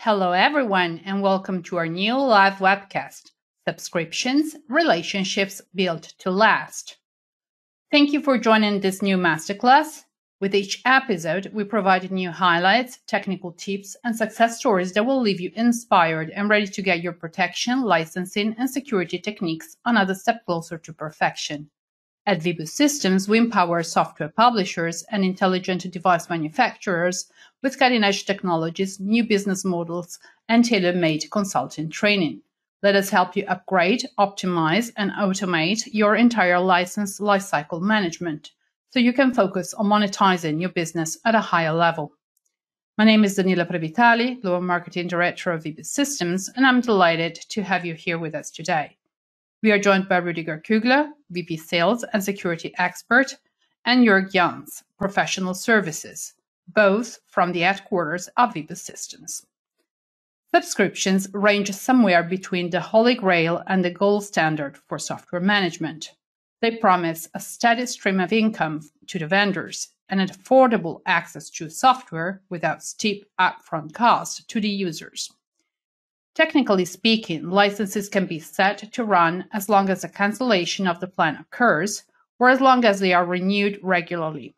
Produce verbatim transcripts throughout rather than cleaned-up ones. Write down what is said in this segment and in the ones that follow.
Hello everyone and welcome to our new live webcast, Subscriptions, Relationships Built to Last. Thank you for joining this new masterclass. With each episode, we provide new highlights, technical tips, and success stories that will leave you inspired and ready to get your protection, licensing, and security techniques another step closer to perfection. At W I B U Systems, we empower software publishers and intelligent device manufacturers with cutting-edge technologies, new business models, and tailor-made consulting training. Let us help you upgrade, optimize, and automate your entire license lifecycle management so you can focus on monetizing your business at a higher level. My name is Daniela Previtali, Global Marketing Director of W I B U Systems, and I'm delighted to have you here with us today. We are joined by Rüdiger Kügler, V P Sales and Security Expert, and Jörg Jans, Professional Services, both from the headquarters of W I B U Systems. Subscriptions range somewhere between the holy grail and the gold standard for software management. They promise a steady stream of income to the vendors and an affordable access to software without steep upfront costs to the users. Technically speaking, licenses can be set to run as long as a cancellation of the plan occurs or as long as they are renewed regularly.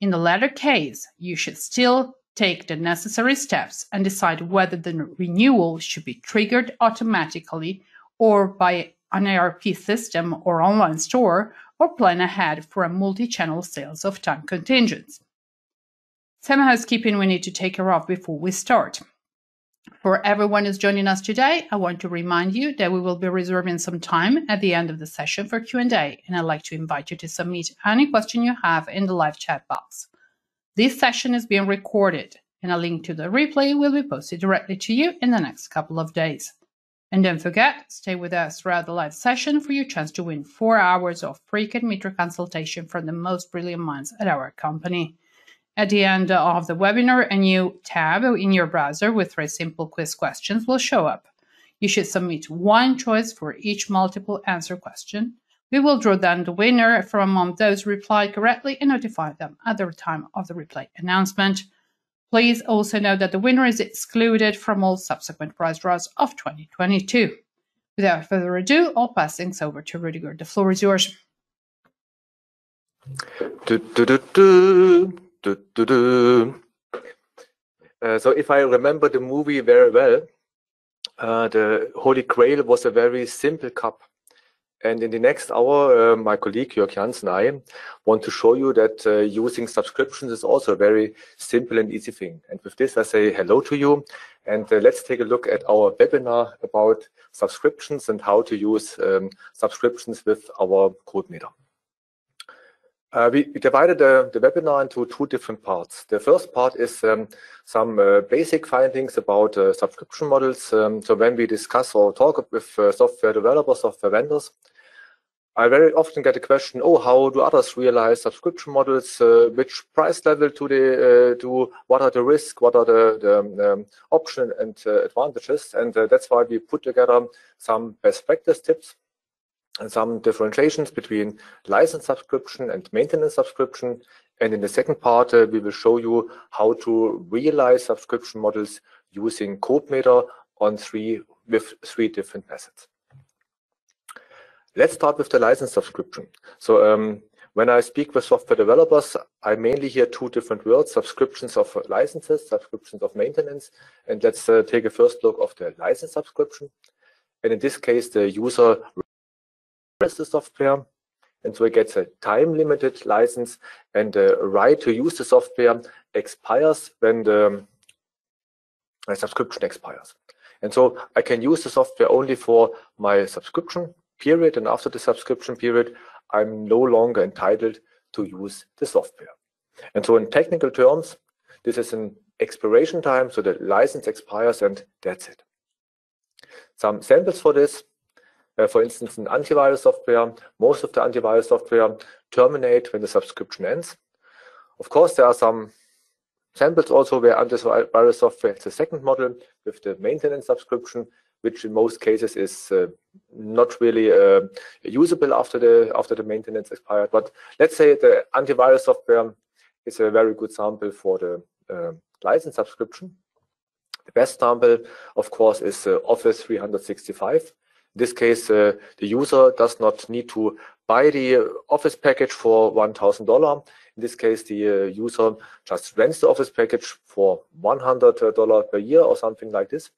In the latter case, you should still take the necessary steps and decide whether the renewal should be triggered automatically or by an E R P system or online store, or plan ahead for a multi-channel sales of time contingents. Some housekeeping we need to take care of before we start. For everyone who's joining us today, I want to remind you that we will be reserving some time at the end of the session for Q and A, and I'd like to invite you to submit any question you have in the live chat box. This session is being recorded, and a link to the replay will be posted directly to you in the next couple of days. And don't forget, stay with us throughout the live session for your chance to win four hours of free CodeMeter consultation from the most brilliant minds at our company. At the end of the webinar, a new tab in your browser with three simple quiz questions will show up. You should submit one choice for each multiple answer question. We will draw down the winner from among those who replied correctly and notify them at the time of the replay announcement. Please also note that the winner is excluded from all subsequent prize draws of twenty twenty-two. Without further ado, I'll pass things over to Rüdiger. The floor is yours. Du, du, du, du. Du, du, du. Uh, so if I remember the movie very well, uh, the Holy Grail was a very simple cup. And in the next hour, uh, my colleague Jörg Jans and I want to show you that uh, using subscriptions is also a very simple and easy thing. And with this, I say hello to you. And uh, let's take a look at our webinar about subscriptions and how to use um, subscriptions with our CodeMeter. Uh, we divided uh, the webinar into two different parts. The first part is um, some uh, basic findings about uh, subscription models. Um, so when we discuss or talk with uh, software developers, software vendors, I very often get a question, oh, how do others realize subscription models? Uh, which price level do they uh, do? What are the risks? What are the, the um, options and uh, advantages? And uh, that's why we put together some best practice tips and some differentiations between license subscription and maintenance subscription. And in the second part, uh, we will show you how to realize subscription models using CodeMeter on three, with three different methods. Let's start with the license subscription. So um, when I speak with software developers, I mainly hear two different words, subscriptions of licenses, subscriptions of maintenance. And let's uh, take a first look of the license subscription. And in this case, the user the software, and so it gets a time-limited license, and the right to use the software expires when the subscription expires. And so I can use the software only for my subscription period, and after the subscription period, I'm no longer entitled to use the software. And so in technical terms, this is an expiration time, so the license expires, and that's it. Some samples for this. Uh, for instance, in antivirus software, most of the antivirus software terminate when the subscription ends. Of course, there are some samples also where antivirus software is the second model with the maintenance subscription, which in most cases is uh, not really uh, usable after the after the maintenance expired. But let's say the antivirus software is a very good sample for the uh, license subscription. The best example, of course, is uh, Office three sixty-five. In this case, uh, the user does not need to buy the Office package for one thousand dollars. In this case, the uh, user just rents the Office package for one hundred dollars per year or something like this.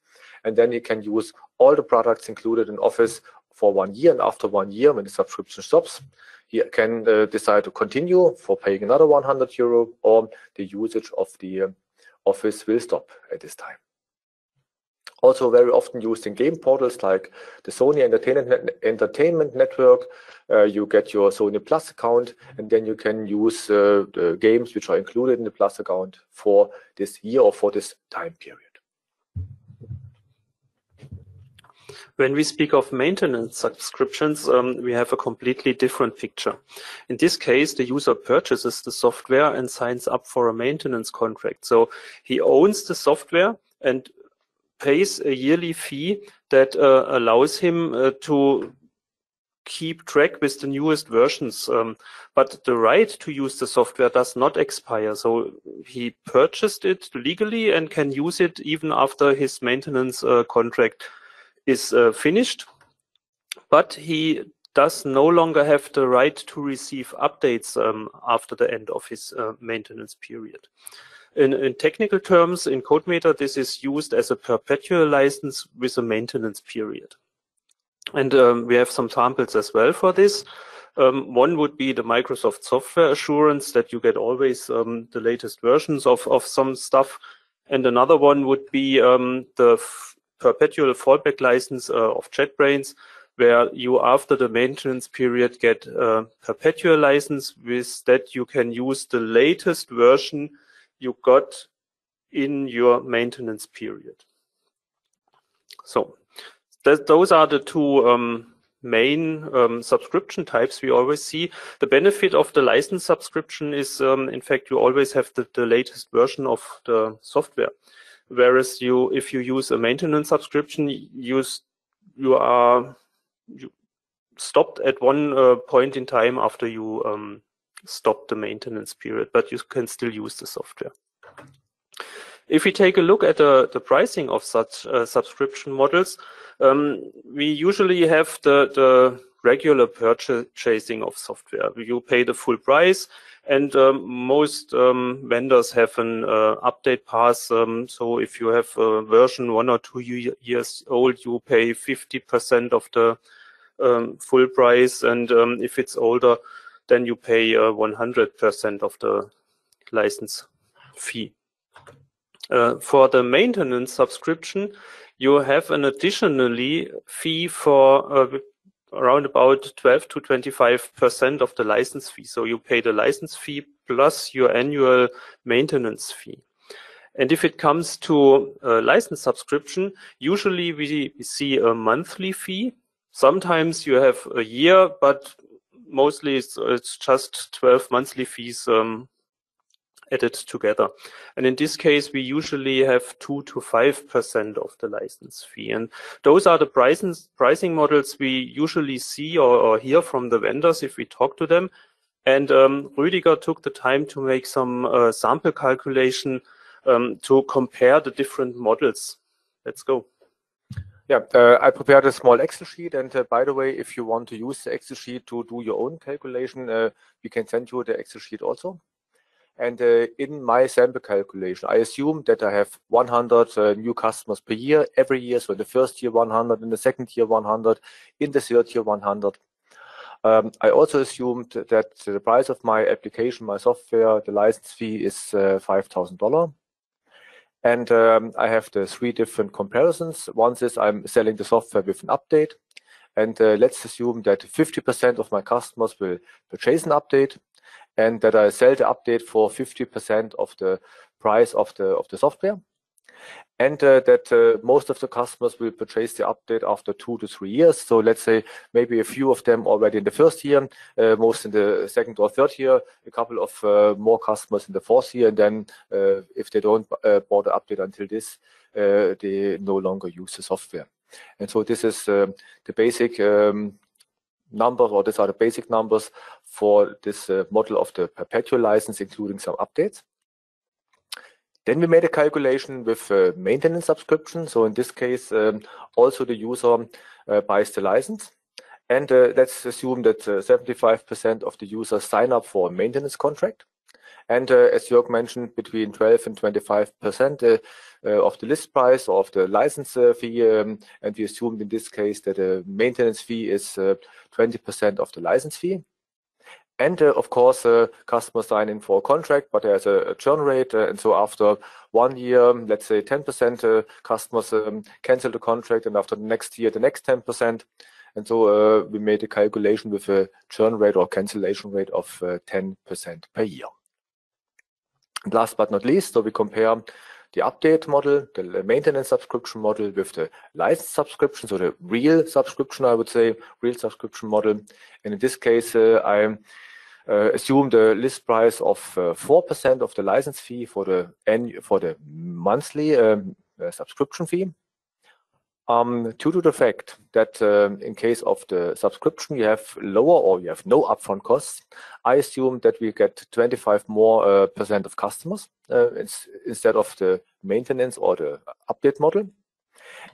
And then he can use all the products included in Office for one year. And after one year, when the subscription stops, he can uh, decide to continue for paying another one hundred euro, or the usage of the uh, Office will stop at this time. Also very often used in game portals like the Sony Entertainment Entertainment Network. Uh, you get your Sony Plus account, and then you can use uh, the games which are included in the Plus account for this year or for this time period. When we speak of maintenance subscriptions, um, we have a completely different picture. In this case, the user purchases the software and signs up for a maintenance contract. So he owns the software and pays a yearly fee that uh, allows him uh, to keep track with the newest versions. Um, but the right to use the software does not expire. So he purchased it legally and can use it even after his maintenance uh, contract is uh, finished. But he does no longer have the right to receive updates um, after the end of his uh, maintenance period. In, in technical terms, in CodeMeter, this is used as a perpetual license with a maintenance period. And um, we have some samples as well for this. Um, one would be the Microsoft Software Assurance, that you get always um, the latest versions of, of some stuff. And another one would be um, the perpetual fallback license uh, of JetBrains, where you, after the maintenance period, get a perpetual license with that you can use the latest version you got in your maintenance period. So that, those are the two um, main um, subscription types we always see. The benefit of the license subscription is, um, in fact, you always have the, the latest version of the software. Whereas you, if you use a maintenance subscription, you, you are you stopped at one uh, point in time after you um, stop the maintenance period, but you can still use the software. If we take a look at the, the pricing of such uh, subscription models, um, we usually have the, the regular purchasing of software. You pay the full price, and um, most um, vendors have an uh, update pass. Um, so if you have a version one or two years old, you pay fifty percent of the um, full price, and um, if it's older, then you pay uh, one hundred percent of the license fee. Uh, for the maintenance subscription, you have an additionally fee for uh, around about twelve to twenty-five percent of the license fee. So you pay the license fee plus your annual maintenance fee. And if it comes to a license subscription, usually we see a monthly fee. Sometimes you have a year, but mostly it's, it's just twelve monthly fees um, added together. And in this case, we usually have two to five percent of the license fee. And those are the prices, pricing models we usually see or, or hear from the vendors if we talk to them. And um, Rüdiger took the time to make some uh, sample calculation um, to compare the different models. Let's go. Yeah, uh, I prepared a small Excel sheet, and uh, by the way, if you want to use the Excel sheet to do your own calculation, uh, we can send you the Excel sheet also. And uh, in my sample calculation, I assume that I have one hundred uh, new customers per year, every year. So in the first year one hundred, in the second year one hundred, in the third year one hundred. Um, I also assumed that the price of my application, my software, the license fee is uh, five thousand dollars. And um, I have the three different comparisons. One is I'm selling the software with an update. And uh, let's assume that fifty percent of my customers will purchase an update, and that I sell the update for fifty percent of the price of the, of the software. And uh, that uh, most of the customers will purchase the update after two to three years. So let's say maybe a few of them already in the first year, uh, most in the second or third year, a couple of uh, more customers in the fourth year. And then uh, if they don't uh, bought the update until this, uh, they no longer use the software. And so this is uh, the basic um, number, or these are the basic numbers for this uh, model of the perpetual license, including some updates. Then we made a calculation with a maintenance subscription. So in this case, um, also the user uh, buys the license. And uh, let's assume that seventy-five percent uh, of the users sign up for a maintenance contract. And uh, as Jörg mentioned, between twelve and twenty-five percent uh, uh, of the list price or of the license uh, fee. Um, and we assumed in this case that the maintenance fee is twenty percent uh, of the license fee. And uh, of course, uh, customers sign in for a contract, but there's a, a churn rate. Uh, and so after one year, let's say ten percent uh, customers um, cancel the contract, and after the next year, the next ten percent. And so uh, we made a calculation with a churn rate or cancellation rate of uh, ten percent per year. And last but not least, so we compare the update model, the maintenance subscription model with the license subscription, so the real subscription, I would say, real subscription model. And in this case, uh, I uh, assume the list price of four percent of the license fee for the annual, for the monthly um, uh, subscription fee. Um, due to the fact that um, in case of the subscription you have lower or you have no upfront costs, I assume that we get twenty-five more uh, percent of customers uh, ins instead of the maintenance or the update model.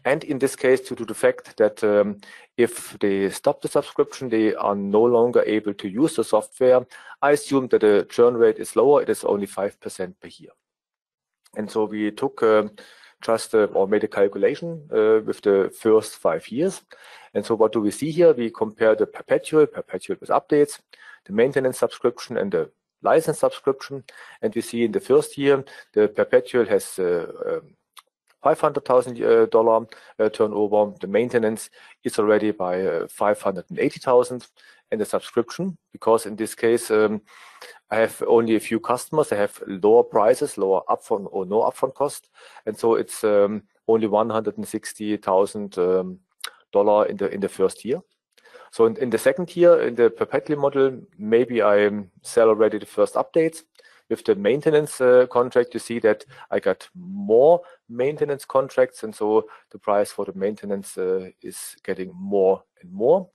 And in this case, due to the fact that um, if they stop the subscription, they are no longer able to use the software, I assume that the churn rate is lower. It is only five percent per year. And so we took um, just uh, or made a calculation uh, with the first five years. And so what do we see here? We compare the perpetual, perpetual with updates, the maintenance subscription and the license subscription. And we see in the first year, the perpetual has uh, um, five hundred thousand dollars uh, turnover. The maintenance is already by uh, five hundred eighty thousand dollars. And the subscription, because in this case, um, I have only a few customers, I have lower prices, lower upfront or no upfront cost. And so it's um, only one hundred sixty thousand dollars um, in the in the first year. So in, in the second year, in the perpetual model, maybe I sell already the first updates. With the maintenance uh, contract, you see that I got more maintenance contracts, and so the price for the maintenance uh, is getting more and more.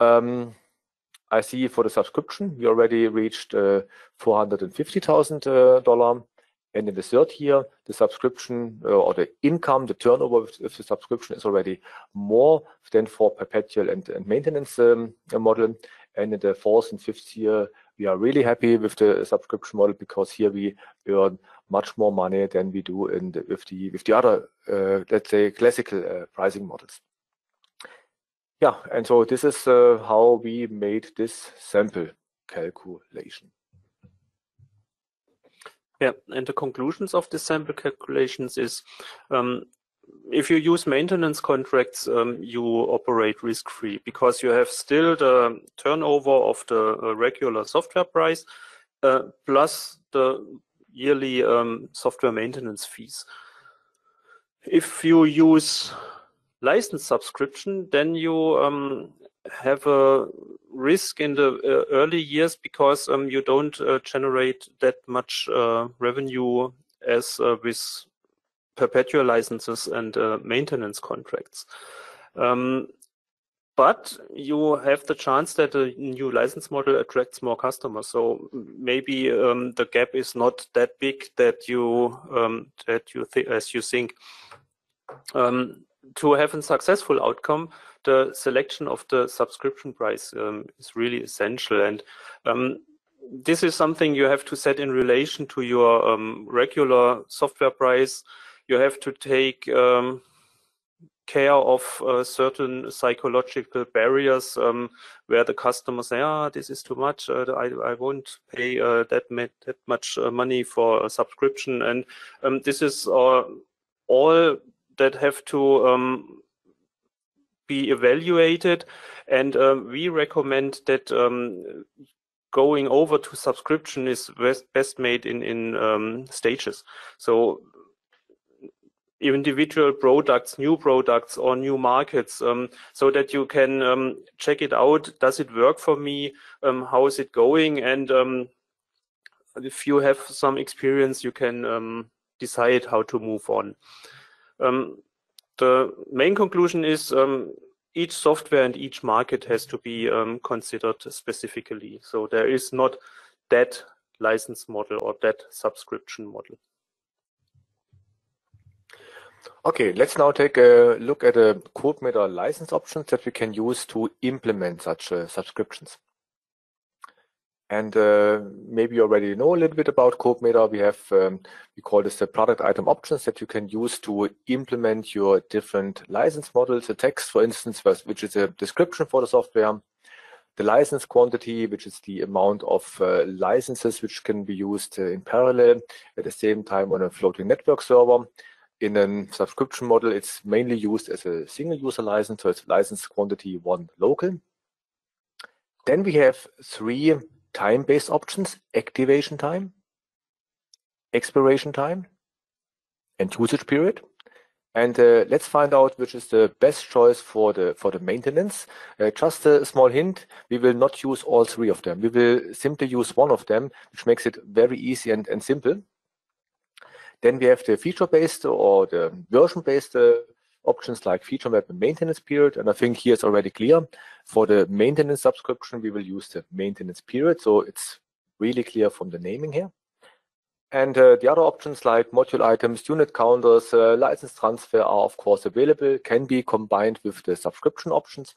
Um, I see for the subscription, we already reached uh, four hundred fifty thousand dollars. And in the third year, the subscription uh, or the income, the turnover of the subscription is already more than for perpetual and, and maintenance um, model. And in the fourth and fifth year, we are really happy with the subscription model, because here we earn much more money than we do in the, with, the, with the other, uh, let's say, classical uh, pricing models. Yeah, and so this is uh, how we made this sample calculation. Yeah, and the conclusions of the sample calculations is, um, if you use maintenance contracts, um, you operate risk-free, because you have still the turnover of the regular software price uh, plus the yearly um, software maintenance fees. If you use license subscription, then you um, have a risk in the uh, early years, because um, you don't uh, generate that much uh, revenue as uh, with perpetual licenses and uh, maintenance contracts. Um, but you have the chance that a new license model attracts more customers. So maybe um, the gap is not that big that you um, that you th as you think. Um, To have a successful outcome, the selection of the subscription price um, is really essential. And um, this is something you have to set in relation to your um, regular software price. You have to take um, care of uh, certain psychological barriers um, where the customer say, ah, this is too much. Uh, I, I won't pay uh, that, that much uh, money for a subscription. And um, this is uh, all that have to um, be evaluated, and um, we recommend that um, going over to subscription is best made in, in um, stages. So individual products, new products or new markets, um, so that you can um, check it out. Does it work for me? Um, how is it going? And um, if you have some experience, you can um, decide how to move on. Um, the main conclusion is um, each software and each market has to be um, considered specifically. So there is not that license model or that subscription model. Okay, let's now take a look at the CodeMeter license options that we can use to implement such uh, subscriptions. And uh, maybe you already know a little bit about CodeMeter. We have, um, we call this the product item options that you can use to implement your different license models. The text, for instance, which is a description for the software. The license quantity, which is the amount of uh, licenses which can be used uh, in parallel at the same time on a floating network server. In a subscription model, it's mainly used as a single user license, so it's license quantity one local. Then we have three time-based options: activation time, expiration time, and usage period. And uh, let's find out which is the best choice for the for the maintenance. Uh, just a small hint, we will not use all three of them. We will simply use one of them, which makes it very easy and, and simple. Then we have the feature-based or the version-based uh, options like feature map and maintenance period. And I think here it's already clear. For the maintenance subscription, we will use the maintenance period. So it's really clear from the naming here. And uh, the other options like module items, unit counters, uh, license transfer are of course available, can be combined with the subscription options.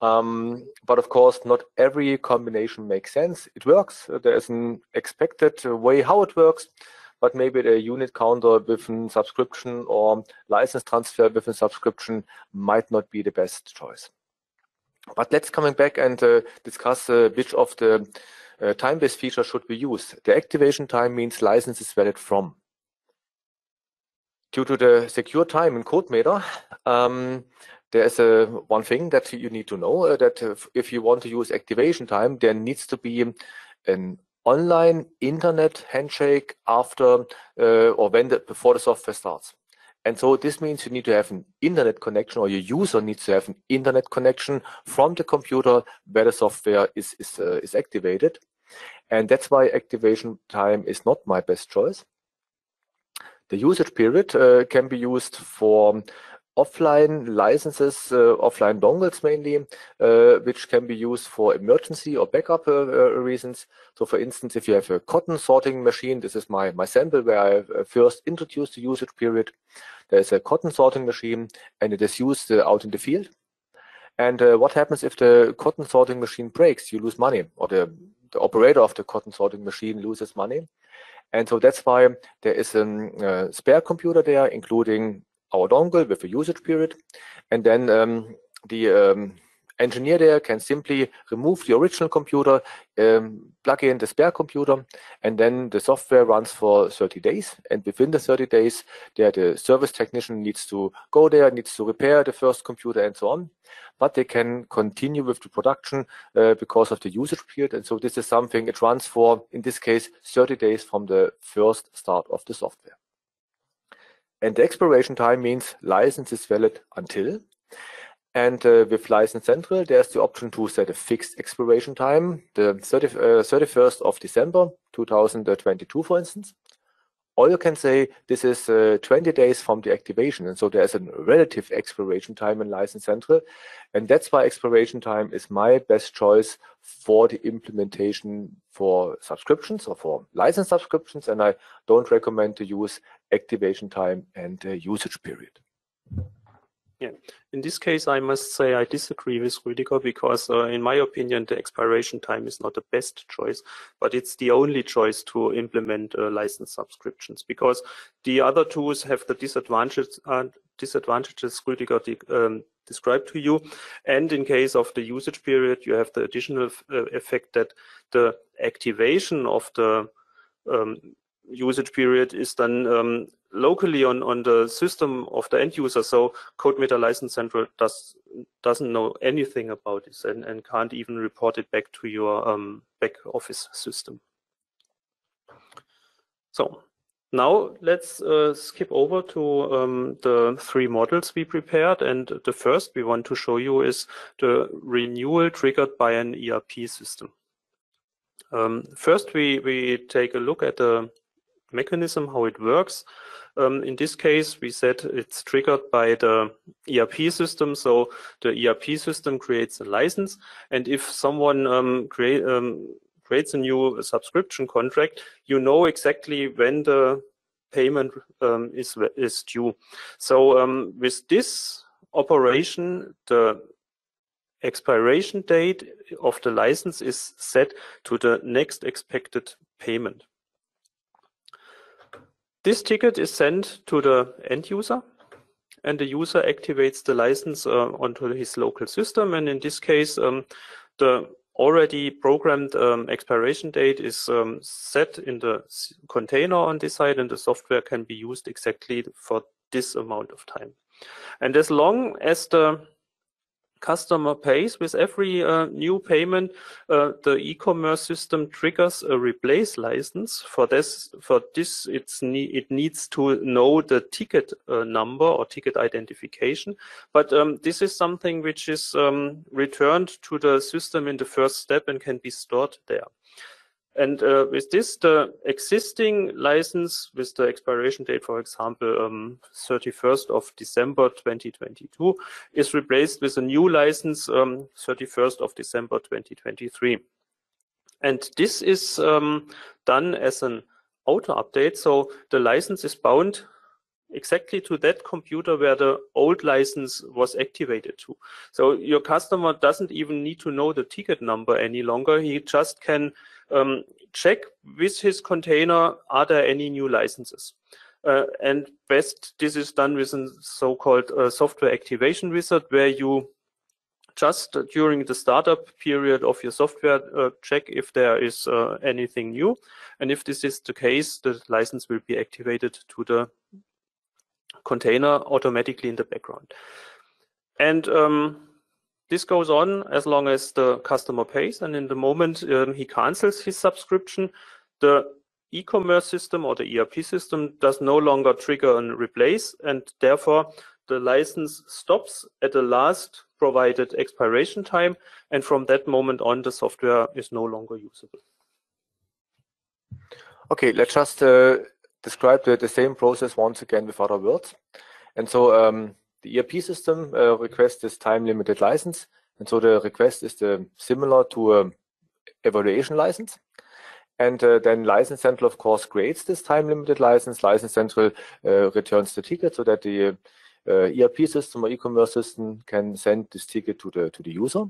Um, but of course, not every combination makes sense. It works. There is an expected way how it works, but maybe a unit counter with a subscription or license transfer with a subscription might not be the best choice. But let's come back and uh, discuss uh, which of the Uh, time-based feature should be used. The activation time means license is valid from. Due to the secure time in CodeMeter, um, there is a one thing that you need to know, uh, that if, if you want to use activation time, there needs to be an online internet handshake after uh, or when the, before the software starts. And so this means you need to have an internet connection, or your user needs to have an internet connection from the computer where the software is, is, uh, is activated. And that's why activation time is not my best choice. The usage period uh, can be used for offline licenses, uh, offline dongles mainly, uh, which can be used for emergency or backup uh, uh, reasons. So for instance, if you have a cotton sorting machine, this is my, my sample where I first introduced the usage period. There's a cotton sorting machine and it is used uh, out in the field. And uh, what happens if the cotton sorting machine breaks? You lose money, or the, the operator of the cotton sorting machine loses money. And so that's why there is a uh, spare computer there, including our dongle with a usage period, and then um, the um, engineer there can simply remove the original computer, um, plug in the spare computer, and then the software runs for thirty days. And within the thirty days, there the service technician needs to go there, needs to repair the first computer and so on. But they can continue with the production uh, because of the usage period. And so this is something it runs for, in this case, thirty days from the first start of the software. And the expiration time means license is valid until. And uh, with License Central, there's the option to set a fixed expiration time, the thirty-first of December two thousand twenty-two, for instance. Or you can say this is uh, twenty days from the activation. And so there's a relative expiration time in License Central. And that's why expiration time is my best choice for the implementation for subscriptions or for license subscriptions. And I don't recommend to use activation time and uh, usage period. Yeah, in this case, I must say I disagree with Rüdiger, because uh, in my opinion, the expiration time is not the best choice, but it's the only choice to implement uh, license subscriptions, because the other tools have the disadvantages, uh, disadvantages Rüdiger um, described to you. And in case of the usage period, you have the additional uh, effect that the activation of the um, usage period is then um, locally on, on the system of the end user. So CodeMeter License Central does, doesn't know anything about this and, and can't even report it back to your um, back office system. So now let's uh, skip over to um, the three models we prepared. And the first we want to show you is the renewal triggered by an E R P system. Um, first, we, we take a look at the mechanism, how it works. Um, in this case, we said it's triggered by the E R P system. So the E R P system creates a license. And if someone um, create, um, creates a new subscription contract, you know exactly when the payment um, is, is due. So um, with this operation, the expiration date of the license is set to the next expected payment. This ticket is sent to the end user, and the user activates the license uh, onto his local system. And in this case, um, the already programmed um, expiration date is um, set in the container on this side, and the software can be used exactly for this amount of time. And as long as the customer pays with every uh, new payment, uh, the e-commerce system triggers a replace license. For this, for this it's ne it needs to know the ticket uh, number or ticket identification. But um, this is something which is um, returned to the system in the first step and can be stored there. And uh, with this, the existing license with the expiration date, for example, um, thirty-first of December twenty twenty-two, is replaced with a new license, um, thirty-first of December twenty twenty-three. And this is um, done as an auto update. So the license is bound exactly to that computer where the old license was activated to. So your customer doesn't even need to know the ticket number any longer. He just can um, check with his container, are there any new licenses? Uh, and best, this is done with a so-called uh, software activation wizard, where you just during the startup period of your software, uh, check if there is uh, anything new. And if this is the case, the license will be activated to the container automatically in the background. And um, this goes on as long as the customer pays, and in the moment um, he cancels his subscription, the e-commerce system or the E R P system does no longer trigger and replace, and therefore the license stops at the last provided expiration time, and from that moment on the software is no longer usable. Okay, let's just uh... describe the, the same process once again with other words. And so um, the E R P system uh, requests this time-limited license. And so the request is the, similar to an evaluation license. And uh, then License Central, of course, creates this time-limited license. License Central uh, returns the ticket so that the uh, E R P system or e-commerce system can send this ticket to the, to the user.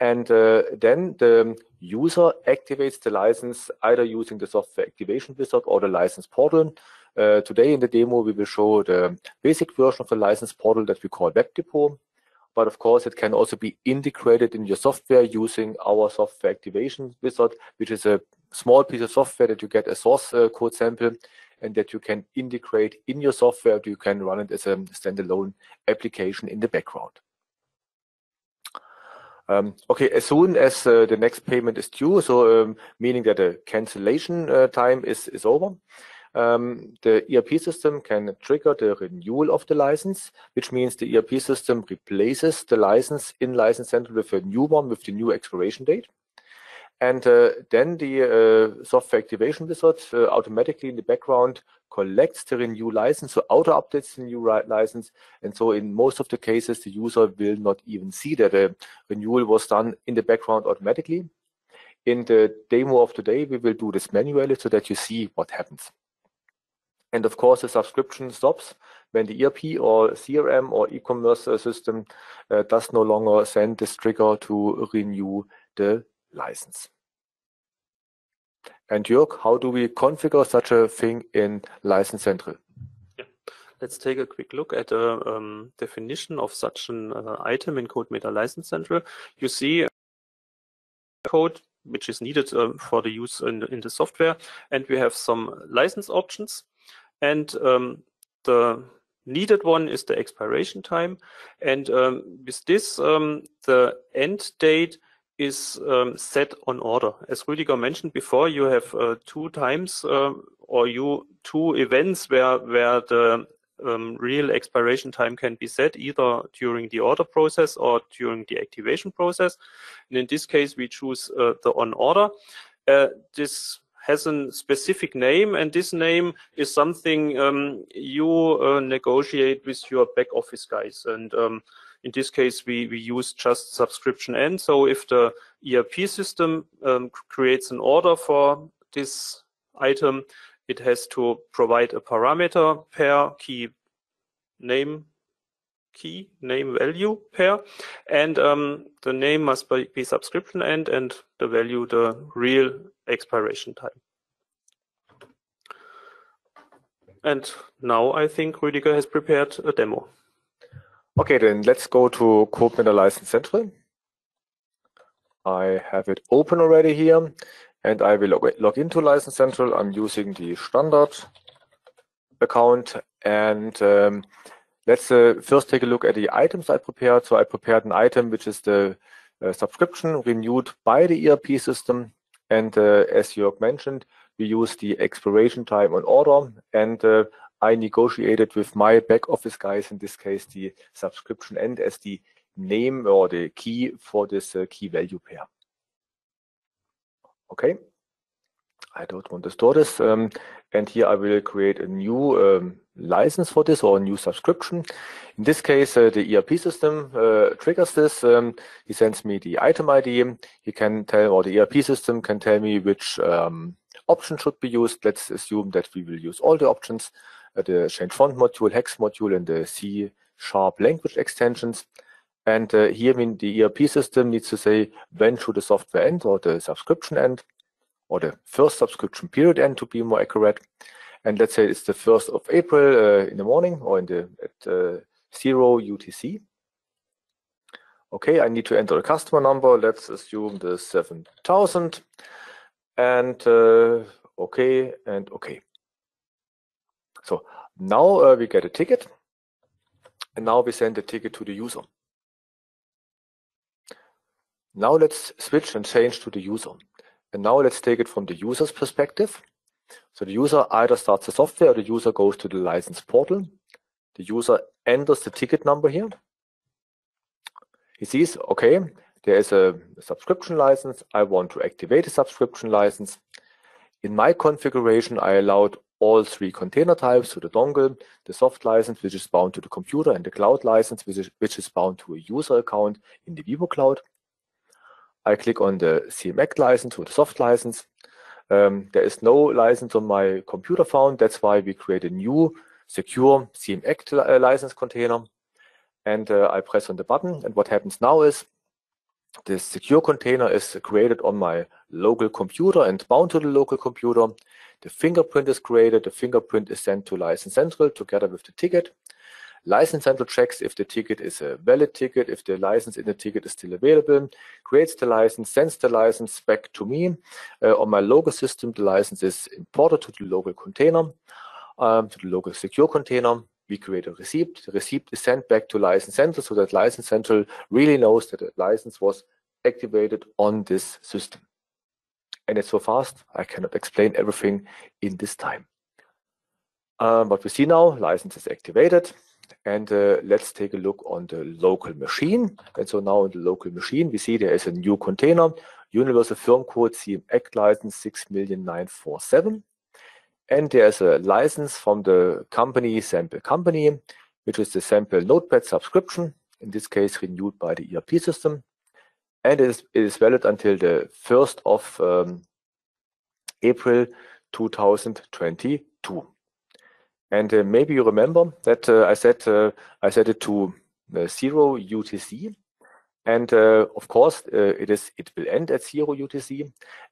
And uh, then the user activates the license either using the software activation wizard or the license portal. Uh, today in the demo, we will show the basic version of the license portal that we call WebDepot. But of course, it can also be integrated in your software using our software activation wizard, which is a small piece of software that you get a source uh, code sample and that you can integrate in your software. You can run it as a standalone application in the background. Um, okay, as soon as uh, the next payment is due, so um, meaning that the cancellation uh, time is, is over, um, the E R P system can trigger the renewal of the license, which means the E R P system replaces the license in License Central with a new one with the new expiration date. And uh, then the uh, software activation wizard uh, automatically in the background collects the renew license, so auto-updates the new license, and so in most of the cases, the user will not even see that a renewal was done in the background automatically. In the demo of today, we will do this manually so that you see what happens. And of course, the subscription stops when the E R P or C R M or e-commerce system uh, does no longer send this trigger to renew the license. And Jörg, how do we configure such a thing in License Central? Yeah. Let's take a quick look at a um, definition of such an uh, item in CodeMeter License Central. You see code which is needed uh, for the use in the, in the software, and we have some license options. And um, the needed one is the expiration time. And um, with this, um, the end date is um, set on order. As Rüdiger mentioned before, you have uh, two times uh, or you two events where where the um, real expiration time can be set, either during the order process or during the activation process. And in this case, we choose uh, the on order. Uh, this has a specific name, and this name is something um, you uh, negotiate with your back office guys. And um, in this case, we, we use just subscription end. So if the E R P system um, creates an order for this item, it has to provide a parameter pair, key name, key name value pair, and um, the name must be subscription end and the value the real expiration time. And now I think Rüdiger has prepared a demo. Okay, then let's go to CodeMeter License Central. I have it open already here, and I will log, log into License Central. I'm using the standard account, and um, let's uh, first take a look at the items I prepared. So I prepared an item which is the uh, subscription renewed by the E R P system, and uh, as Jörg mentioned, we use the expiration time on order, and uh, I negotiated with my back office guys, in this case the subscription end as the name or the key for this uh, key value pair. Okay, I don't want to store this, um, and here I will create a new um, license for this, or a new subscription. In this case, uh, the E R P system uh, triggers this. Um, he sends me the item I D. He can tell, or the E R P system can tell me which um, option should be used. Let's assume that we will use all the options, uh, the change font module, hex module, and the C sharp language extensions. And uh, here, I mean, the E R P system needs to say when should the software end, or the subscription end, or the first subscription period end, to be more accurate. And let's say it's the first of April uh, in the morning, or in the at uh, zero U T C. Okay, I need to enter a customer number. Let's assume the seven thousand. And uh, okay, and okay. So now uh, we get a ticket, and now we send the ticket to the user. Now let's switch and change to the user. And now let's take it from the user's perspective. So the user either starts the software, or the user goes to the license portal. The user enters the ticket number here. He sees, okay, there is a subscription license. I want to activate a subscription license. In my configuration, I allowed all three container types, so the dongle, the soft license, which is bound to the computer, and the cloud license, which is, which is bound to a user account in the WIBU cloud. I click on the C M A X license, or the soft license. Um, there is no license on my computer found. That's why we create a new secure C M A X uh, license container. And uh, I press on the button. And what happens now is this secure container is created on my local computer and bound to the local computer. The fingerprint is created. The fingerprint is sent to License Central together with the ticket. License Central checks if the ticket is a valid ticket, if the license in the ticket is still available, creates the license, sends the license back to me. Uh, on my local system, the license is imported to the local container, um, to the local secure container. We create a receipt. The receipt is sent back to License Central, so that License Central really knows that the license was activated on this system. And it's so fast, I cannot explain everything in this time. Um, what we see now, license is activated. And uh, let's take a look on the local machine. And so now in the local machine, we see there is a new container, universal firm code C M A X license six million nine four seven. And there's a license from the company, sample company, which is the sample notepad subscription, in this case renewed by the E R P system. And it is, it is valid until the first of April two thousand twenty-two. And uh, maybe you remember that uh, I said uh, I set it to uh, zero U T C, and uh, of course uh, it is it will end at zero U T C.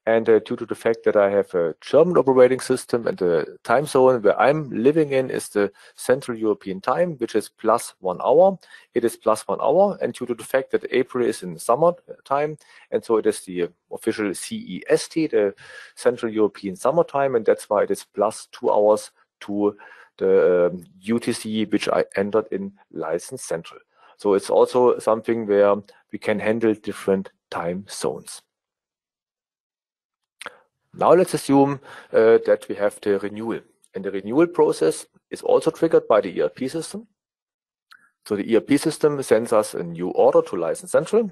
And uh, due to the fact that I have a German operating system, and the time zone where I'm living in is the Central European time, which is plus one hour. It is plus one hour, and due to the fact that April is in summer time, and so it is the official C E S T, the Central European Summer Time, and that's why it is plus two hours to the um, U T C, which I entered in License Central. So it's also something where we can handle different time zones. Now let's assume uh, that we have the renewal. And the renewal process is also triggered by the E R P system. So the E R P system sends us a new order to License Central.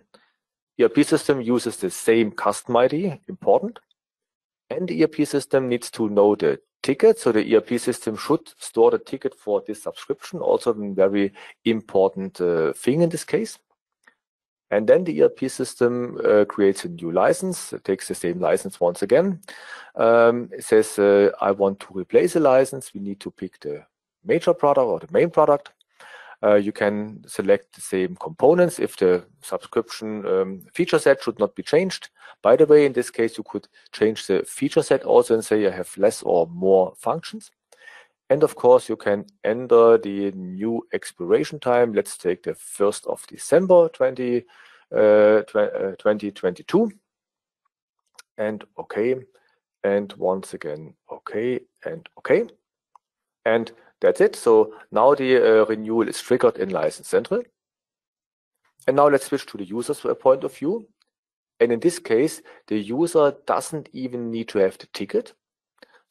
E R P system uses the same custom I D, important. And the E R P system needs to know the ticket, so the E R P system should store the ticket for this subscription, also a very important uh, thing in this case. And then the E R P system uh, creates a new license. It takes the same license once again. Um, it says, uh, I want to replace a license. We need to pick the major product or the main product. Uh, you can select the same components if the subscription um, feature set should not be changed. By the way, in this case, you could change the feature set also and say I have less or more functions. And of course, you can enter the new expiration time. Let's take the first of December twenty twenty-two. And OK. And once again, OK. And OK. And that's it. So now the uh, renewal is triggered in License Central. And now let's switch to the user's point of view. And in this case, the user doesn't even need to have the ticket.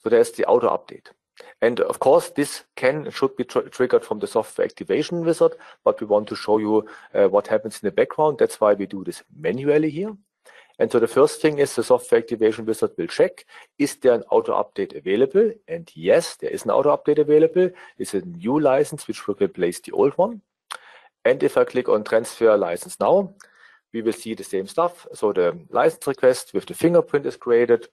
So there's the auto update. And of course, this can should be tr triggered from the software activation wizard, but we want to show you uh, what happens in the background. That's why we do this manually here. And so the first thing is the software activation wizard will check, is there an auto update available? And yes, there is an auto update available. It's a new license which will replace the old one. And if I click on transfer license now, we will see the same stuff. So the license request with the fingerprint is created.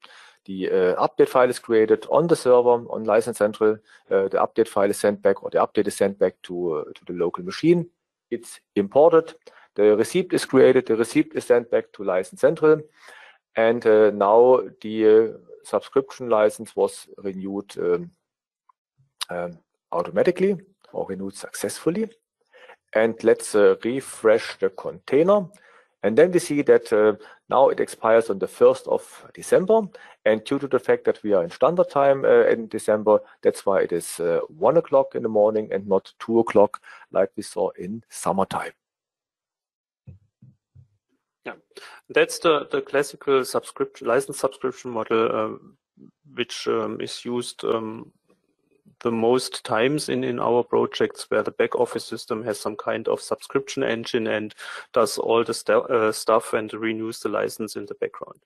The uh, update file is created on the server, on License Central. Uh, the update file is sent back, or the update is sent back to, uh, to the local machine. It's imported. The receipt is created. The receipt is sent back to License Central. And uh, now the uh, subscription license was renewed um, um, automatically, or renewed successfully. And let's uh, refresh the container. And then we see that uh, now it expires on the first of December. And due to the fact that we are in standard time uh, in December, that's why it is uh, one o'clock in the morning and not two o'clock like we saw in summertime. Yeah, that's the, the classical subscription license subscription model, um, which um, is used um, the most times in, in our projects where the back office system has some kind of subscription engine and does all the st uh, stuff and renews the license in the background.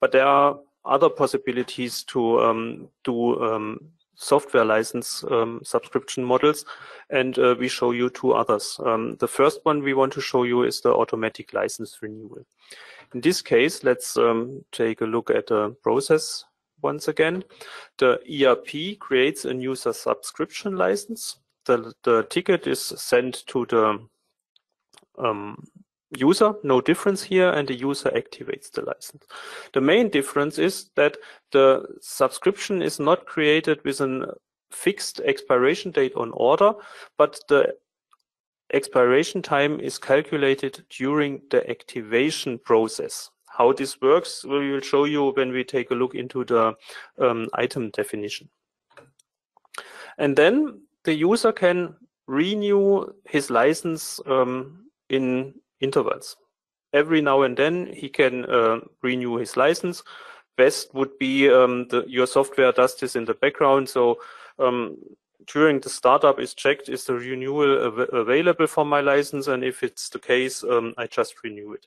But there are other possibilities to um, do um, software license um, subscription models, and uh, we show you two others. Um, the first one we want to show you is the automatic license renewal. In this case, let's um, take a look at the process. Once again, the E R P creates a new subscription license. The, the ticket is sent to the um, user, no difference here, and the user activates the license. The main difference is that the subscription is not created with a fixed expiration date on order, but the expiration time is calculated during the activation process. How this works, we will show you when we take a look into the um, item definition. And then the user can renew his license um, in intervals. Every now and then he can uh, renew his license. Best would be um, the, your software does this in the background. So um, during the startup is checked, is the renewal av available for my license? And if it's the case, um, I just renew it.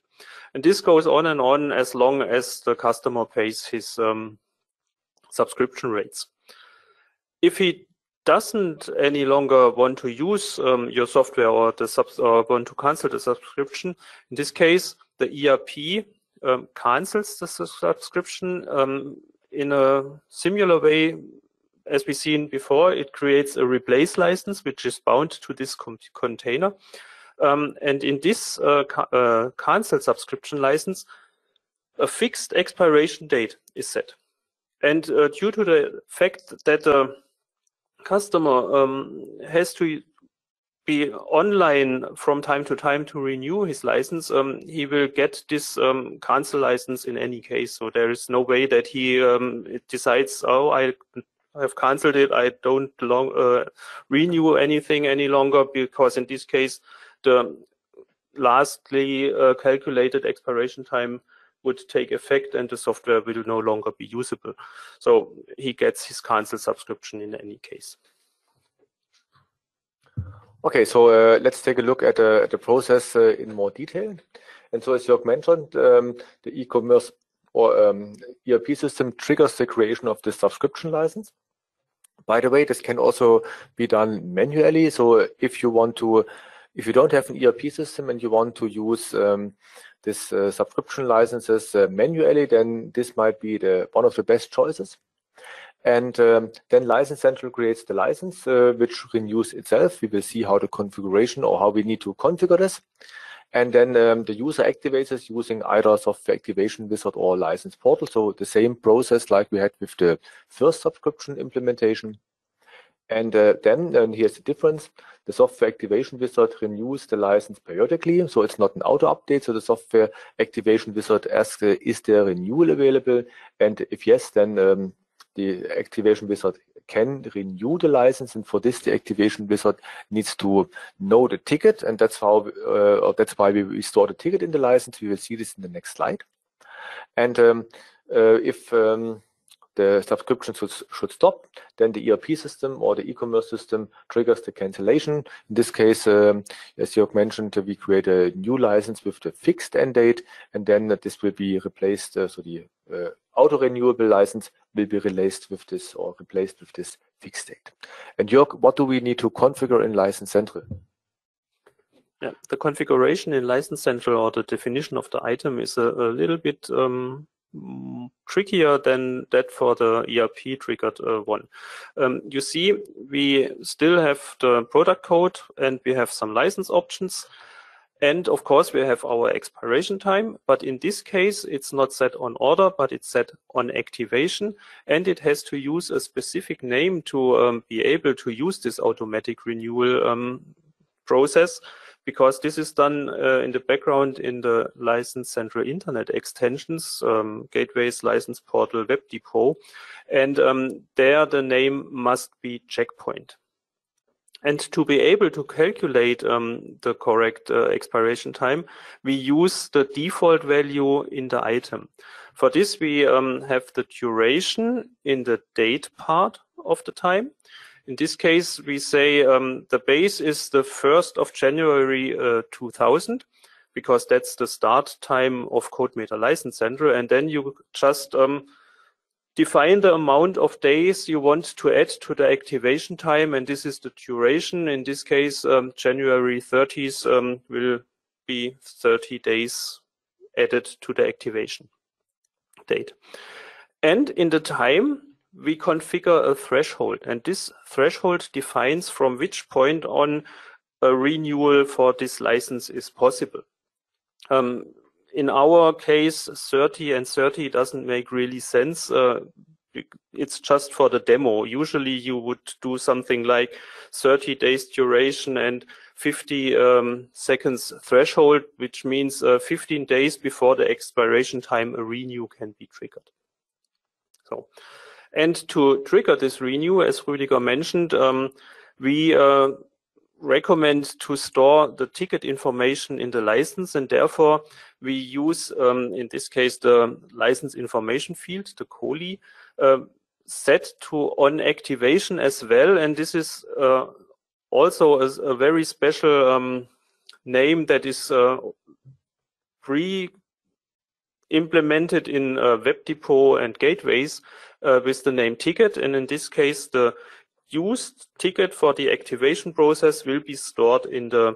And this goes on and on as long as the customer pays his um, subscription rates. If he doesn't any longer want to use um, your software or, the subs or want to cancel the subscription, in this case, the E R P um, cancels the subscription um, in a similar way. As we've seen before, it creates a replace license, which is bound to this container. Um, and in this uh, ca uh, cancel subscription license, a fixed expiration date is set. And uh, due to the fact that the customer um, has to be online from time to time to renew his license, um, he will get this um, cancel license in any case. So there is no way that he um, decides, oh, I... I have cancelled it. I don't long, uh, renew anything any longer, because in this case, the lastly uh, calculated expiration time would take effect and the software will no longer be usable. So he gets his cancel subscription in any case. Okay, so uh, let's take a look at, uh, at the process uh, in more detail. And so as Jörg mentioned, um, the e-commerce or um, E R P system triggers the creation of the subscription license. By the way, this can also be done manually. So if you want to If you don't have an E R P system and you want to use um, this uh, subscription licenses uh, manually, then this might be the one of the best choices. And um, then License Central creates the license, uh, which renews itself. We will see how the configuration or how we need to configure this. And then um, the user activates us using either software activation wizard or license portal. So the same process like we had with the first subscription implementation. And uh, then, and here's the difference, the software activation wizard renews the license periodically. So it's not an auto update. So the software activation wizard asks, uh, is there renewal available? And if yes, then um, the activation wizard can renew the license, and for this the activation wizard needs to know the ticket, and that's how uh, or that's why we store the ticket in the license. We will see this in the next slide. And um, uh, if um, the subscription should, should stop, then the E R P system or the e-commerce system triggers the cancellation. In this case, um, as Jörg mentioned, we create a new license with the fixed end date, and then uh, this will be replaced, uh, so the uh, auto-renewable license will be replaced with this or replaced with this fixed date. And Jörg, what do we need to configure in License Central? Yeah, the configuration in License Central or the definition of the item is a, a little bit um, trickier than that for the E R P triggered uh, one. Um, you see, we still have the product code and we have some license options. And of course, we have our expiration time, but in this case, it's not set on order, but it's set on activation, and it has to use a specific name to um, be able to use this automatic renewal um, process, because this is done uh, in the background in the License Central Internet extensions, um, gateways, license portal, WebDepot, and um, there the name must be checkpoint. And to be able to calculate um, the correct uh, expiration time, we use the default value in the item. For this, we um, have the duration in the date part of the time. In this case, we say um, the base is the first of January uh, two thousand, because that's the start time of CodeMeter License Central. And then you just um, define the amount of days you want to add to the activation time, and this is the duration. In this case, um, January thirtieth um, will be thirty days added to the activation date. And in the time, we configure a threshold, and this threshold defines from which point on a renewal for this license is possible. Um, In our case, thirty and thirty doesn't make really sense. Uh, it's just for the demo. Usually you would do something like thirty days duration and fifty um, seconds threshold, which means uh, fifteen days before the expiration time, a renew can be triggered. So, and to trigger this renew, as Rüdiger mentioned, um, we uh, recommend to store the ticket information in the license, and therefore we use um, in this case the license information field, the C O L I, uh, set to on activation as well, and this is uh, also a, a very special um, name that is uh, pre-implemented in uh, WebDepot and gateways uh, with the name ticket, and in this case the used ticket for the activation process will be stored in the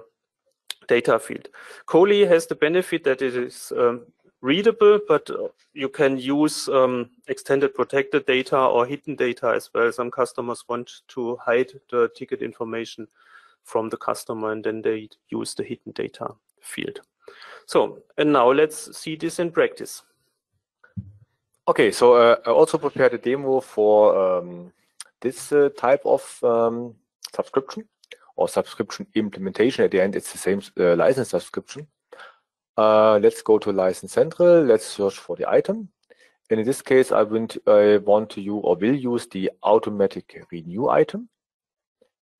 data field. C O L I has the benefit that it is um, readable, but you can use um, extended protected data or hidden data as well. Some customers want to hide the ticket information from the customer, and then they use the hidden data field. So, and now let's see this in practice. Okay, so uh, I also prepared a demo for um this uh, type of um, subscription or subscription implementation. At the end, it's the same uh, license subscription. Uh, let's go to License Central. Let's search for the item. And in this case, I, went, I want to use or will use the automatic renew item.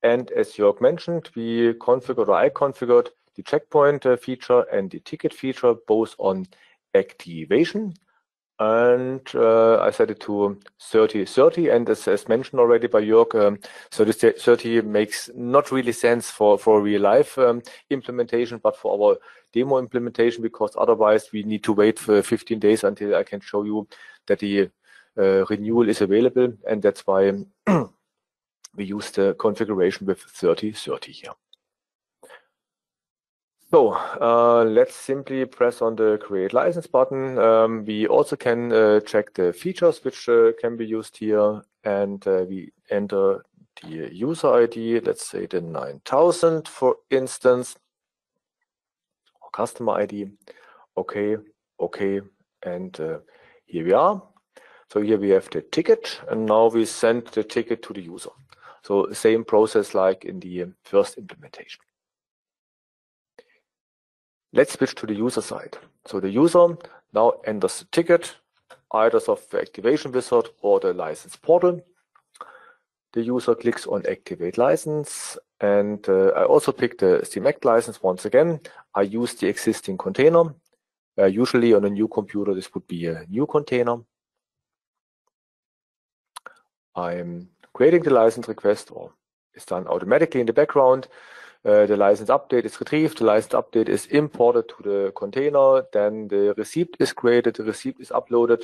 And as Jörg mentioned, we configured or I configured the checkpoint uh, feature and the ticket feature both on activation. And uh, I set it to thirty thirty, and as, as mentioned already by Jörg, um, so this thirty makes not really sense for for real life um, implementation, but for our demo implementation, because otherwise we need to wait for fifteen days until I can show you that the uh, renewal is available, and that's why we use the configuration with thirty thirty here. So, uh, let's simply press on the Create License button. Um, we also can uh, check the features which uh, can be used here, and uh, we enter the user I D, let's say the nine thousand for instance, or customer I D. Okay, okay, and uh, here we are. So here we have the ticket, and now we send the ticket to the user. So same process like in the first implementation. Let's switch to the user side. So the user now enters the ticket, either software activation wizard or the license portal. The user clicks on activate license, and uh, I also pick the C MAX license once again. I use the existing container. Uh, usually on a new computer, this would be a new container. I'm creating the license request, or it's done automatically in the background. Uh, the license update is retrieved, the license update is imported to the container, then the receipt is created, the receipt is uploaded,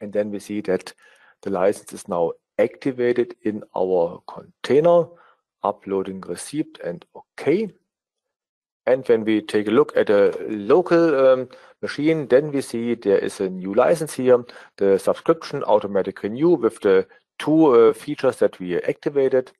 and then we see that the license is now activated in our container, uploading receipt and OK. And when we take a look at a local um, machine, then we see there is a new license here, the subscription automatic renew with the two uh, features that we activated.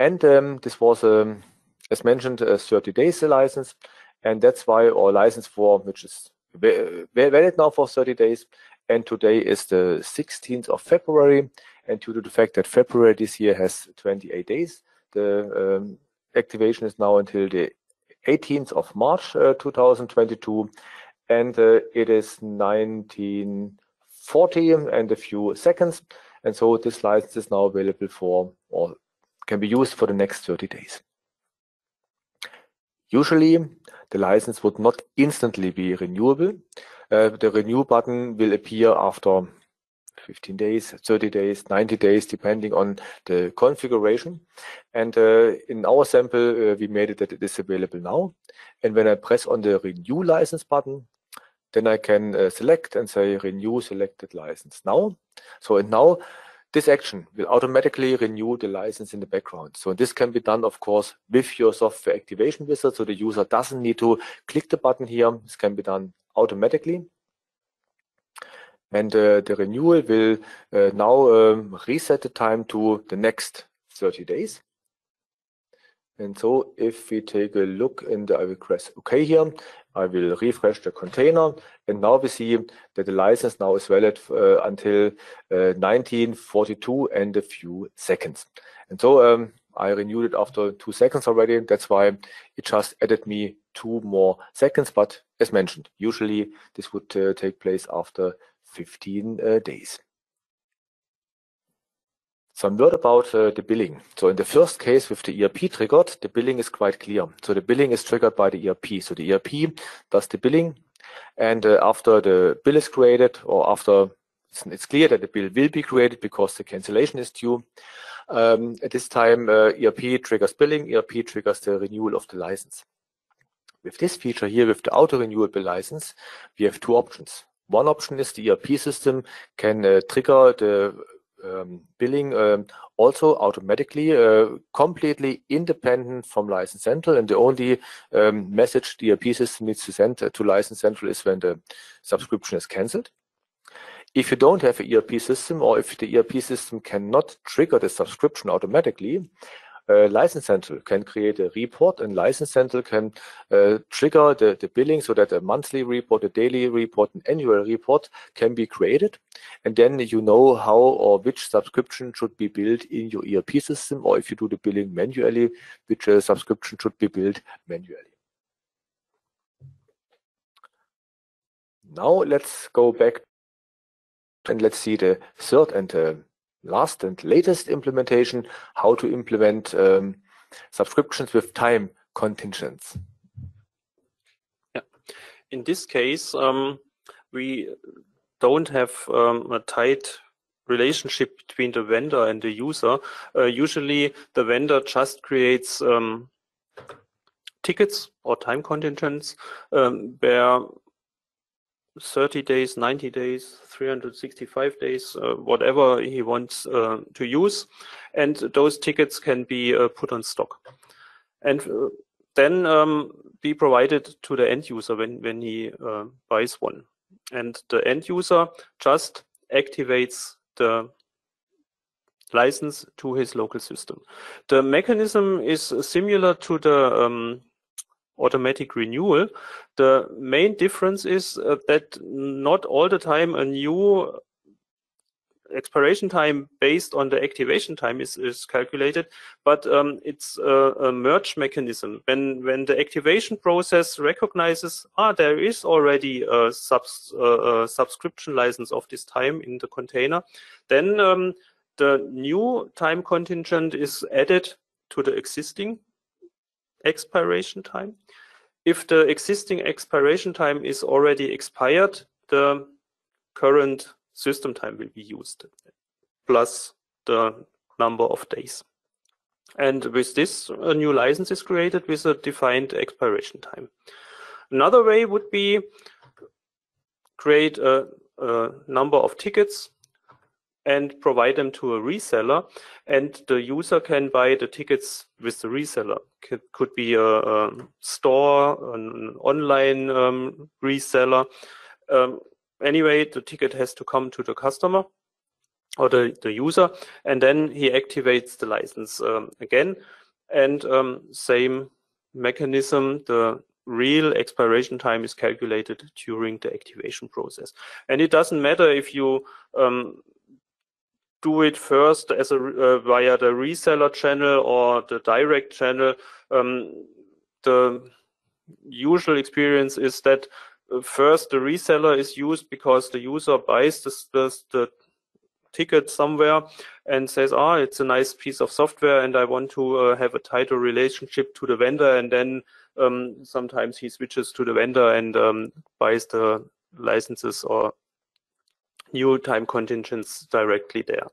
And um, this was, um, as mentioned, a thirty days license, and that's why our license form, which is valid now for thirty days, and today is the sixteenth of February, and due to the fact that February this year has twenty-eight days, the um, activation is now until the eighteenth of March uh, two thousand twenty-two, and uh, it is nineteen forty and a few seconds, and so this license is now available for all. Can be used for the next thirty days. Usually, the license would not instantly be renewable. Uh, the renew button will appear after fifteen days, thirty days, ninety days, depending on the configuration. And uh, in our sample, uh, we made it that it is available now. And when I press on the renew license button, then I can uh, select and say renew selected license now. So and now, this action will automatically renew the license in the background. So this can be done, of course, with your software activation wizard. So the user doesn't need to click the button here. This can be done automatically. And uh, the renewal will uh, now um, reset the time to the next thirty days. And so if we take a look and I will press OK here, I will refresh the container, and now we see that the license now is valid uh, until uh, nineteen forty-two and a few seconds. And so um, I renewed it after two seconds already. That's why it just added me two more seconds. But as mentioned, usually this would uh, take place after fifteen days. Some word about uh, the billing. So in the first case with the E R P triggered, the billing is quite clear. So the billing is triggered by the E R P. So the E R P does the billing, and uh, after the bill is created, or after it's clear that the bill will be created because the cancellation is due, um, at this time uh, E R P triggers billing, E R P triggers the renewal of the license. With this feature here, with the auto-renewable license, we have two options. One option is the E R P system can uh, trigger the Um, billing um, also automatically, uh, completely independent from License Central, and the only um, message the E R P system needs to send to License Central is when the subscription is cancelled. If you don't have an E R P system, or if the E R P system cannot trigger the subscription automatically, uh, License Central can create a report, and License Central can uh, trigger the, the billing so that a monthly report, a daily report, an annual report can be created. And then you know how or which subscription should be billed in your E R P system, or if you do the billing manually, which uh, subscription should be billed manually. Now let's go back and let's see the third and the last and latest implementation, how to implement um, subscriptions with time contingents. Yeah. In this case, um, we don't have um, a tight relationship between the vendor and the user. Uh, usually the vendor just creates um, tickets or time contingents um, where thirty days, ninety days, three hundred sixty-five days, uh, whatever he wants uh, to use. And those tickets can be uh, put on stock. And uh, then um, be provided to the end user when, when he uh, buys one. And the end user just activates the license to his local system. The mechanism is similar to the um, automatic renewal. The main difference is uh, that not all the time a new expiration time based on the activation time is, is calculated, but um, it's a, a merge mechanism. When when the activation process recognizes, ah, there is already a, subs, uh, a subscription license of this time in the container, then um, the new time contingent is added to the existing expiration time. If the existing expiration time is already expired, the current system time will be used, plus the number of days. And with this, a new license is created with a defined expiration time. Another way would be create a, a number of tickets and provide them to a reseller, and the user can buy the tickets with the reseller. It could be a, a store, an online um, reseller. Um, Anyway, the ticket has to come to the customer or the, the user, and then he activates the license um, again. And um, same mechanism, the real expiration time is calculated during the activation process. And it doesn't matter if you um, do it first as a, uh, via the reseller channel or the direct channel. Um, the usual experience is that first, the reseller is used because the user buys this, this, the ticket somewhere and says, ah, it's a nice piece of software and I want to uh, have a tighter relationship to the vendor. And then um, sometimes he switches to the vendor and um, buys the licenses or new time contingents directly there.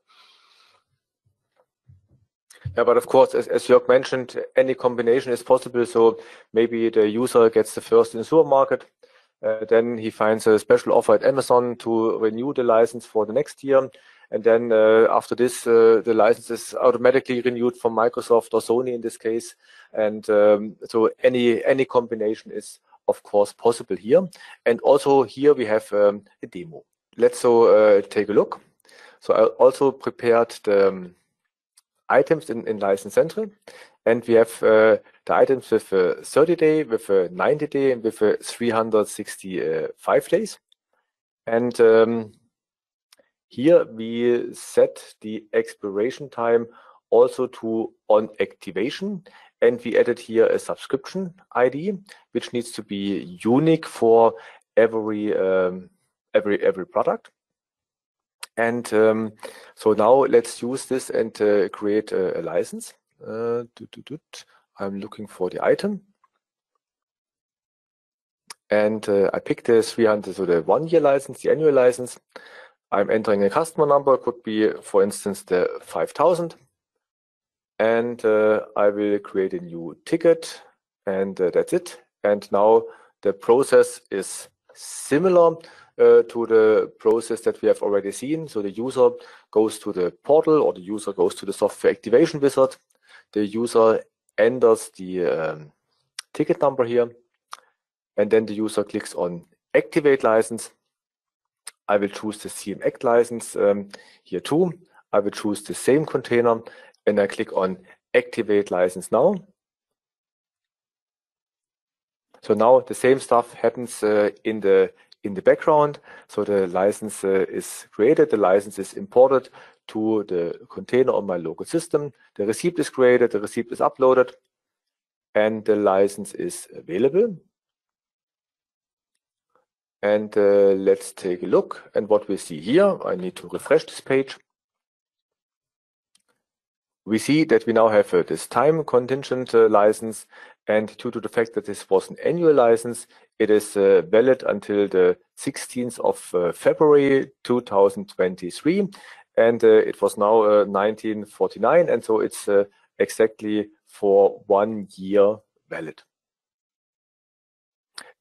Yeah, but of course, as, as Jörg mentioned, any combination is possible. So maybe the user gets the first in the supermarket. Uh, then he finds a special offer at Amazon to renew the license for the next year. And then uh, after this, uh, the license is automatically renewed from Microsoft or Sony in this case. And um, so any any combination is, of course, possible here. And also here we have um, a demo. Let's so uh, take a look. So I also prepared the um, items in, in License Central. And we have uh, the items with a uh, thirty day, with a uh, ninety day, and with a uh, three hundred sixty-five days. And um, here we set the expiration time also to on activation. And we added here a subscription I D, which needs to be unique for every um, every every product. And um, so now let's use this and uh, create a, a license. Uh, do, do, do. I'm looking for the item, and uh, I picked the three hundred, so the one-year license, the annual license. I'm entering a customer number, could be, for instance, the five thousand, and uh, I will create a new ticket, and uh, that's it. And now the process is similar uh, to the process that we have already seen. So the user goes to the portal, or the user goes to the software activation wizard. The user enters the um, ticket number here, and then the user clicks on Activate License. I will choose the C M A X license um, here too. I will choose the same container, and I click on Activate License Now. So now the same stuff happens uh, in the in the background. So the license uh, is created, the license is imported to the container on my local system. The receipt is created, the receipt is uploaded, and the license is available. And uh, let's take a look. And what we see here, I need to refresh this page. We see that we now have uh, this time contingent uh, license, and due to the fact that this was an annual license, it is uh, valid until the sixteenth of uh, February two thousand twenty-three. And uh, it was now uh, nineteen forty-nine, and so it's uh, exactly for one year valid.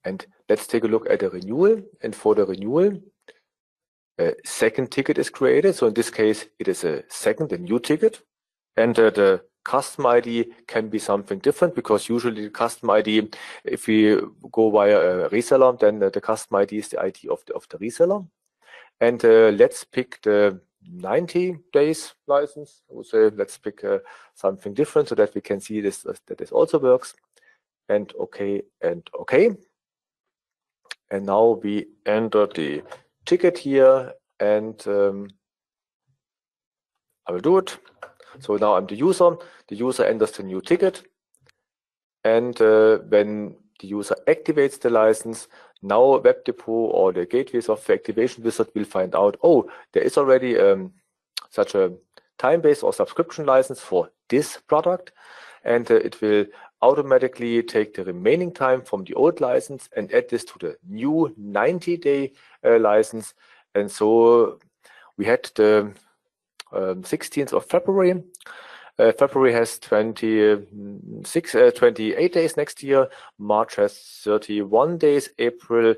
And let's take a look at the renewal. And for the renewal, a second ticket is created. So in this case, it is a second, a new ticket. And uh, the customer I D can be something different, because usually the customer I D, if we go via a reseller, then the customer I D is the I D of the, of the reseller. And uh, let's pick the ninety days license. I would say let's pick uh, something different so that we can see this, that this also works. And okay, and okay. And now we enter the ticket here, and um, I will do it. So now I'm the user. The user enters the new ticket, and uh, when the user activates the license, now WebDepot or the Gateway Software Activation Wizard will find out, oh, there is already um, such a time-based or subscription license for this product, and uh, it will automatically take the remaining time from the old license and add this to the new ninety-day uh, license. And so we had the um, sixteenth of February. Uh, February has twenty-six, uh, twenty-eight days next year. March has thirty-one days. April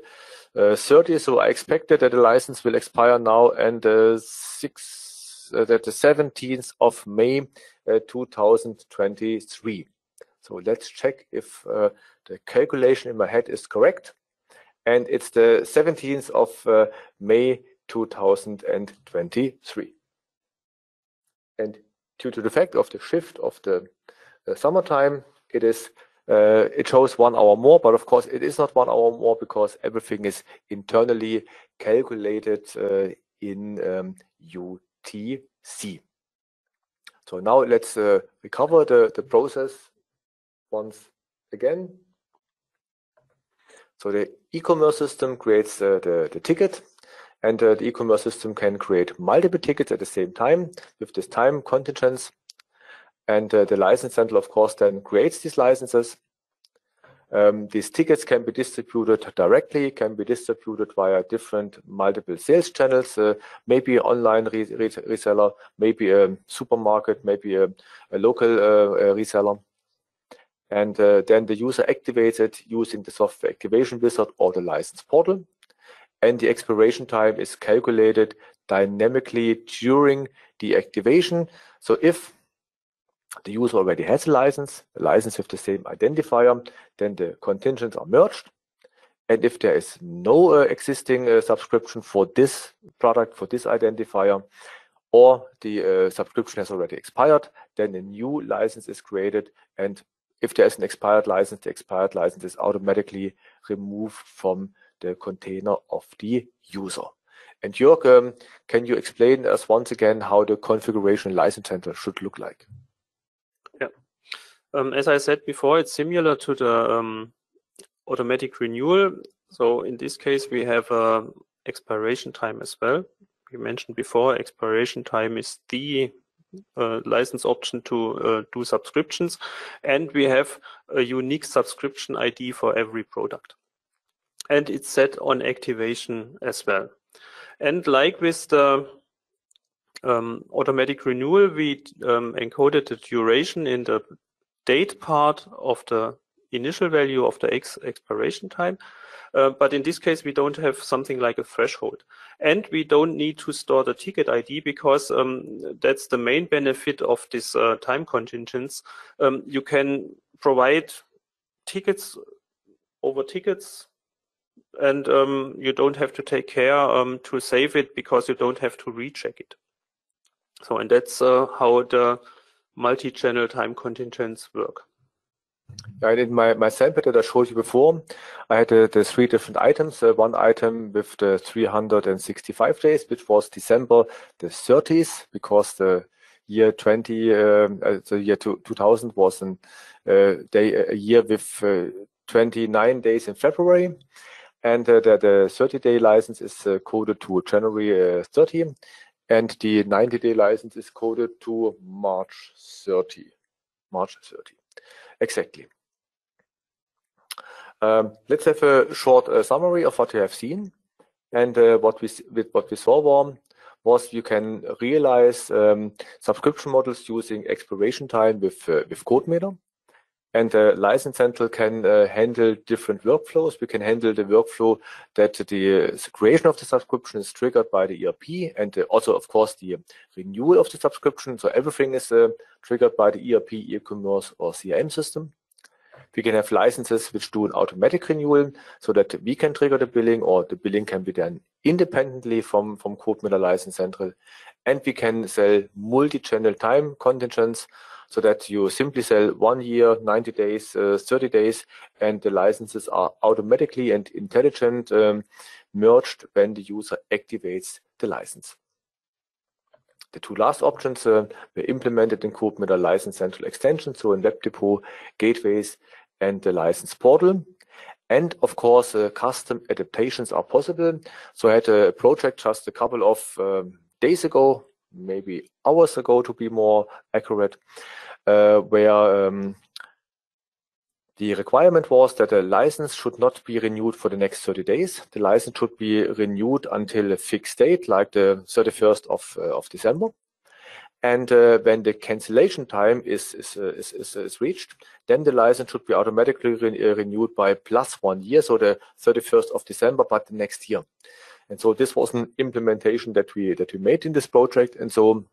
uh, thirty. So I expected that the license will expire now, and uh, six, uh, that the seventeenth of May uh, two thousand twenty-three. So let's check if uh, the calculation in my head is correct, and it's the seventeenth of May two thousand twenty-three. And due to the fact of the shift of the uh, summertime, it is uh, it shows one hour more, but of course it is not one hour more, because everything is internally calculated uh, in um, U T C. So now let's uh, recover the, the process once again. So the e-commerce system creates uh, the, the ticket, and uh, the e-commerce system can create multiple tickets at the same time with this time contingents. And uh, the License Central, of course, then creates these licenses. Um, these tickets can be distributed directly, can be distributed via different multiple sales channels, uh, maybe online re re reseller, maybe a supermarket, maybe a, a local uh, a reseller. And uh, then the user activates it using the Software Activation Wizard or the License Portal. And the expiration time is calculated dynamically during the activation. So if the user already has a license, a license with the same identifier, then the contingents are merged. And if there is no uh, existing uh, subscription for this product, for this identifier, or the uh, subscription has already expired, then a new license is created, and if there is an expired license, the expired license is automatically removed from the container of the user. And Jörg, um, can you explain us once again how the configuration license center should look like? Yeah, um, as I said before, it's similar to the um, automatic renewal. So in this case, we have uh, expiration time as well. We mentioned before, expiration time is the Uh, license option to uh, do subscriptions, and we have a unique subscription I D for every product, and it's set on activation as well. And like with the um, automatic renewal, we um, encoded the duration in the date part of the initial value of the ex expiration time, uh, but in this case we don't have something like a threshold, and we don't need to store the ticket I D, because um, that's the main benefit of this uh, time contingents. Um, you can provide tickets over tickets, and um, you don't have to take care um, to save it, because you don't have to recheck it. So, and that's uh, how the multi-channel time contingents work. I did my, my sample that I showed you before. I had uh, the three different items. Uh, one item with the three hundred sixty-five days, which was December the thirtieth, because the year twenty, uh, uh, the year two thousand was an, uh, day, a year with uh, twenty-nine days in February. And uh, the, the thirty-day license is uh, coded to January uh, thirty, and the ninety-day license is coded to March thirty. March thirty. Exactly. Um, let's have a short uh, summary of what you have seen, and uh, what we with what we saw was you can realize um, subscription models using expiration time with uh, with CodeMeter, And the License Central can uh, handle different workflows. We can handle the workflow that the creation of the subscription is triggered by the E R P, and the, also, of course, the renewal of the subscription. So everything is uh, triggered by the E R P, e-commerce, or C R M system. We can have licenses which do an automatic renewal so that we can trigger the billing, or the billing can be done independently from, from CodeMeter License Central. And we can sell multi-channel time contingents so that you simply sell one year, ninety days, uh, thirty days, and the licenses are automatically and intelligent um, merged when the user activates the license. The two last options uh, were implemented in CodeMeter License Central extension, so in WebDepot, Gateways, and the License Portal. And of course, uh, custom adaptations are possible. So I had a project just a couple of um, days ago, maybe hours ago to be more accurate, uh, where um, the requirement was that a license should not be renewed for the next thirty days. The license should be renewed until a fixed date, like the thirty-first of, uh, of December. And uh, when the cancellation time is, is, uh, is, is, is reached, then the license should be automatically re uh, renewed by plus one year, so the thirty-first of December, but the next year. And so this was an implementation that we that we made in this project. And so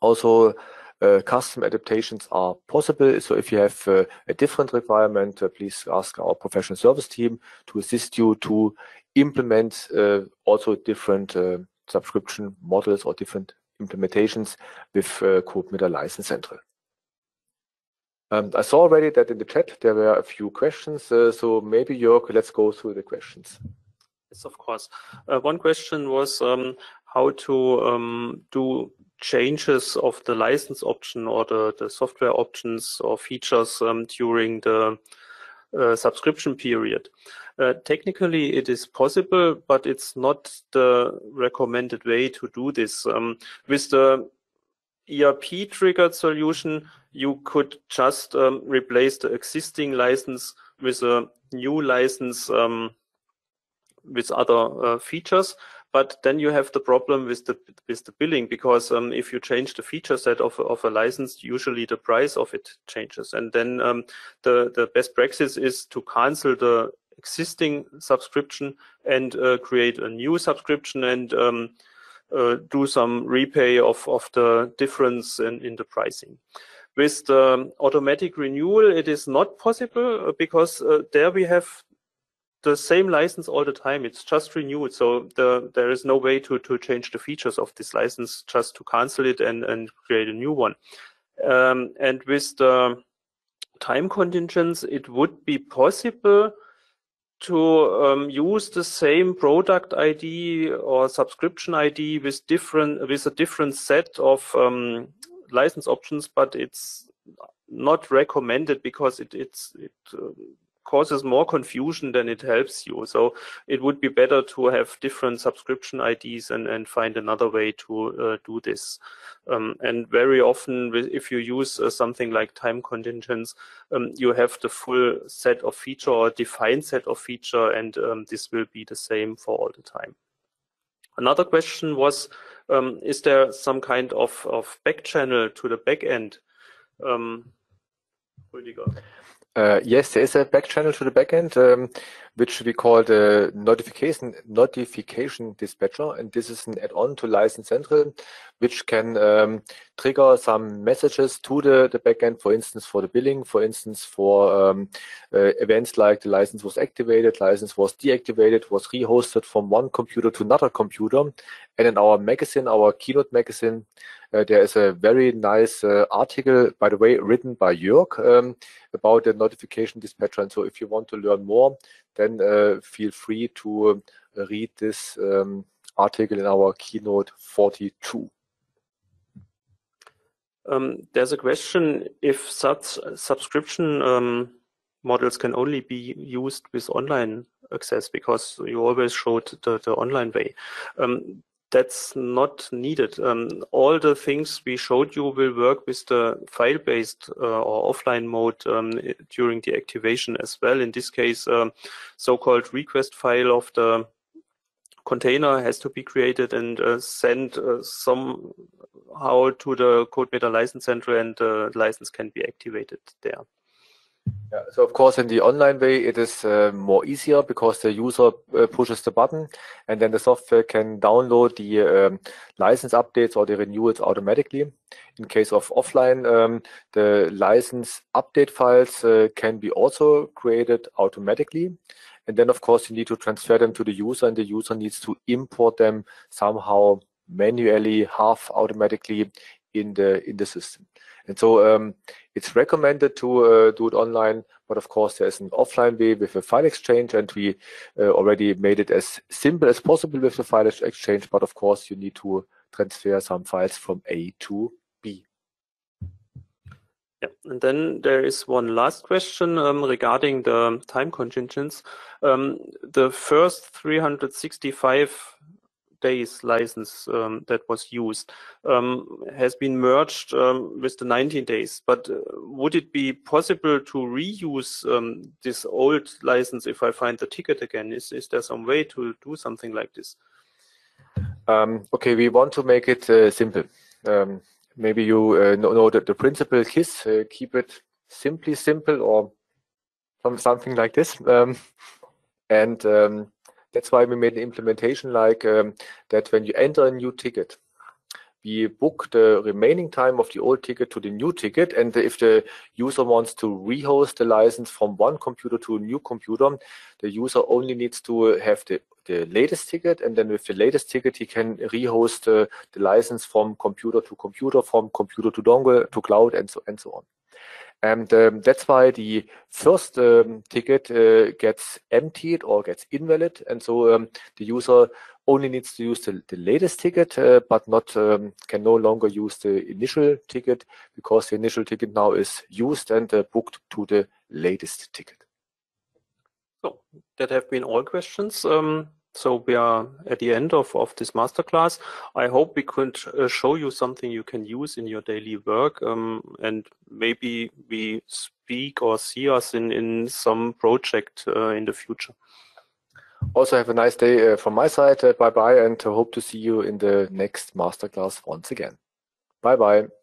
also uh, custom adaptations are possible. So if you have uh, a different requirement, uh, please ask our professional service team to assist you to implement uh, also different uh, subscription models or different implementations with uh, CodeMeter License Central. Um, I saw already that in the chat there were a few questions. Uh, so maybe, Jörg, let's go through the questions. Yes, of course. Uh, one question was um, how to um, do changes of the license option or the, the software options or features um, during the uh, subscription period. Uh, technically, it is possible, but it's not the recommended way to do this. Um, with the E R P-triggered solution, you could just um, replace the existing license with a new license um, with other uh, features, but then you have the problem with the with the billing, because um, if you change the feature set of, of a license, usually the price of it changes, and then um, the the best practice is to cancel the existing subscription and uh, create a new subscription and um, uh, do some repay of of the difference in, in the pricing. With the automatic renewal, it is not possible, because uh, there we have the same license all the time. It's just renewed, so the, there is no way to, to change the features of this license, just to cancel it and, and create a new one. Um, and with the time contingents, it would be possible to um, use the same product I D or subscription I D with different with a different set of um, license options, but it's not recommended, because it, it's... it. Uh, causes more confusion than it helps you. So it would be better to have different subscription I Ds and, and find another way to uh, do this. Um, and very often, if you use uh, something like time contingents, um, you have the full set of feature or defined set of feature, and um, this will be the same for all the time. Another question was, um, is there some kind of, of back channel to the back end? Um, Rüdiger. Uh, yes, there is a back channel to the backend, um, which we call the notification notification dispatcher, and this is an add-on to License Central, which can um, trigger some messages to the, the backend, for instance, for the billing, for instance, for um, uh, events like the license was activated, license was deactivated, was rehosted from one computer to another computer. And in our magazine, our keynote magazine, uh, there is a very nice uh, article, by the way, written by Jörg um, about the notification dispatcher. And so if you want to learn more, then uh, feel free to uh, read this um, article in our keynote forty-two. Um, there's a question if such subscription um, models can only be used with online access, because you always showed the, the online way. Um, that's not needed. Um, all the things we showed you will work with the file-based uh, or offline mode um, during the activation as well. In this case, um, so-called request file of the container has to be created and uh, sent uh, somehow to the CodeMeter License Central, and the uh, license can be activated there. Yeah. So of course in the online way it is uh, more easier because the user uh, pushes the button and then the software can download the um, license updates or the renewals automatically. In case of offline, um, the license update files uh, can be also created automatically. And then of course you need to transfer them to the user and the user needs to import them somehow manually, half automatically in the in the system. And so um, it's recommended to uh, do it online, but of course there's an offline way with a file exchange, and we uh, already made it as simple as possible with the file exchange, but of course you need to transfer some files from A to B. Yeah. And then there is one last question um, regarding the time contingents. Um, the first three hundred sixty-five days license um, that was used um, has been merged um, with the nineteen days, but uh, would it be possible to reuse um, this old license if I find the ticket again? Is, is there some way to do something like this? Um, okay, we want to make it uh, simple. Um, maybe you uh, know, know that the principle KISS, uh, keep it simply simple or some, something like this. Um, and um, That's why we made an implementation like um, that when you enter a new ticket, we book the remaining time of the old ticket to the new ticket. And if the user wants to rehost the license from one computer to a new computer, the user only needs to have the, the latest ticket. And then with the latest ticket, he can rehost uh, the license from computer to computer, from computer to dongle, to cloud, and so, and so on. And um, that's why the first um, ticket uh, gets emptied or gets invalid. And so um, the user only needs to use the, the latest ticket, uh, but not um, can no longer use the initial ticket, because the initial ticket now is used and uh, booked to the latest ticket. So that have been all questions. Um... So we are at the end of, of this masterclass. I hope we could uh, show you something you can use in your daily work, um, and maybe we speak or see us in, in some project uh, in the future. Also have a nice day uh, from my side. Bye-bye, uh, and hope to see you in the next masterclass once again. Bye-bye.